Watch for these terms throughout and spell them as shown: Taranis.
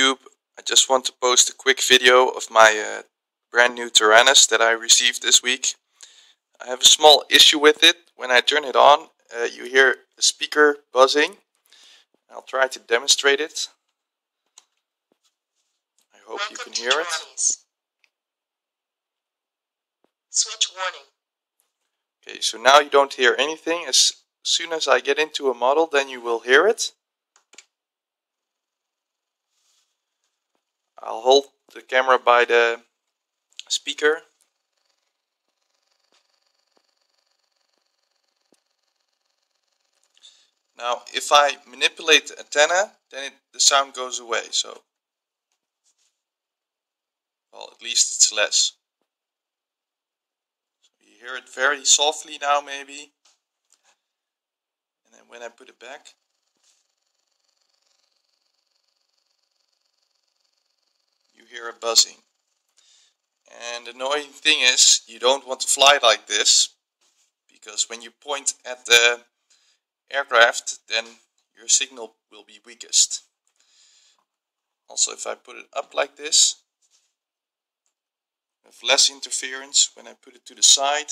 YouTube. I just want to post a quick video of my brand new Taranis that I received this week. I have a small issue with it. When I turn it on, you hear the speaker buzzing. I'll try to demonstrate it. I hope you can hear it. Switch warning. Okay, so now you don't hear anything. As soon as I get into a model, then you will hear it. I'll hold the camera by the speaker. Now, if I manipulate the antenna, then the sound goes away. So, well, at least it's less. So you hear it very softly now, maybe. And then when I put it back, you hear a buzzing. And the annoying thing is, you don't want to fly like this, because when you point at the aircraft, then your signal will be weakest. Also, if I put it up like this, I have less interference. When I put it to the side,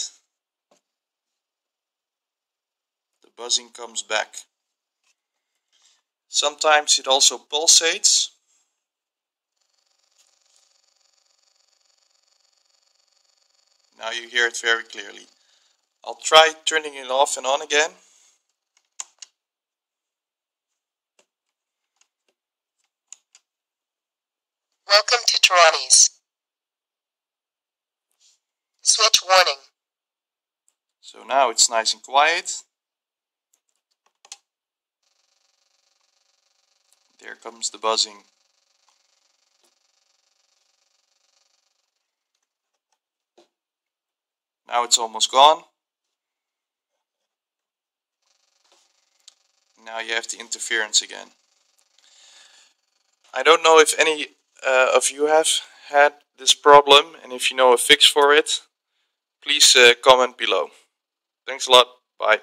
the buzzing comes back. Sometimes it also pulsates. Now you hear it very clearly. I'll try turning it off and on again. Welcome to Taranis. Switch warning. So now it's nice and quiet. There comes the buzzing. Now it's almost gone. Now you have the interference again. I don't know if any if you have had this problem, and if you know a fix for it, please comment below. Thanks a lot. Bye.